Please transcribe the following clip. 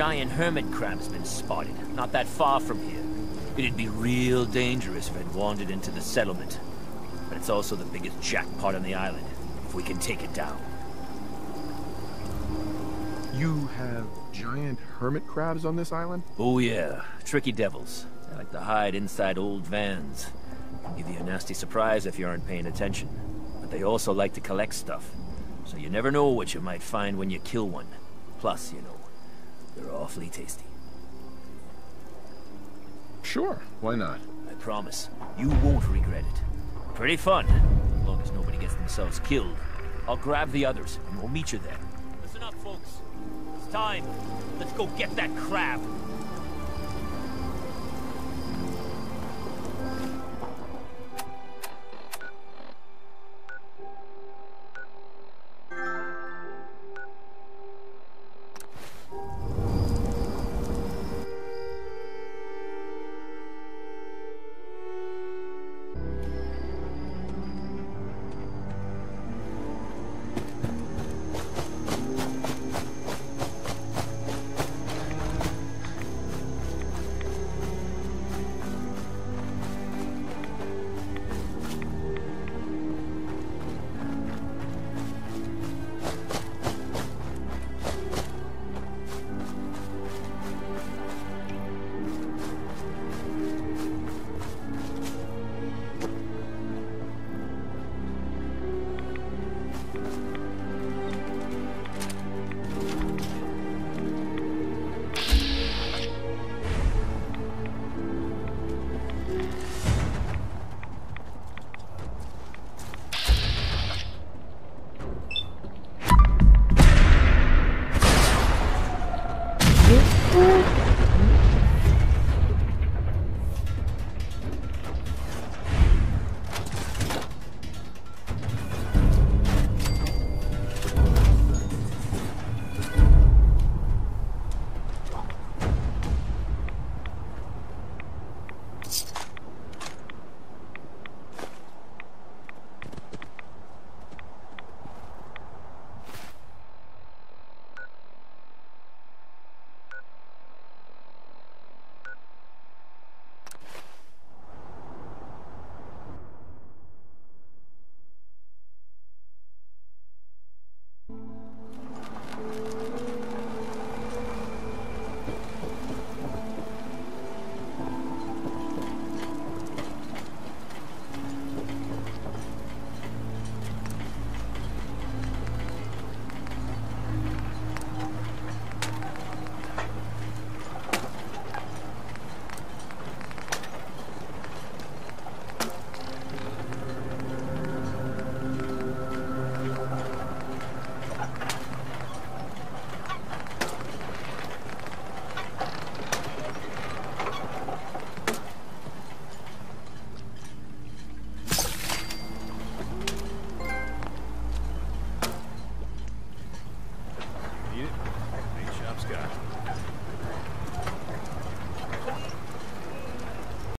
giant hermit crab's been spotted, not that far from here. It'd be real dangerous if it wandered into the settlement. But it's also the biggest jackpot on the island, if we can take it down. You have giant hermit crabs on this island? Oh yeah, tricky devils. They like to hide inside old vans. Give you a nasty surprise if you aren't paying attention. But they also like to collect stuff, so you never know what you might find when you kill one. Plus, you know, they're awfully tasty. Sure, why not? I promise, you won't regret it. Pretty fun, as long as nobody gets themselves killed. I'll grab the others, and we'll meet you there. Listen up, folks. It's time. Let's go get that crab.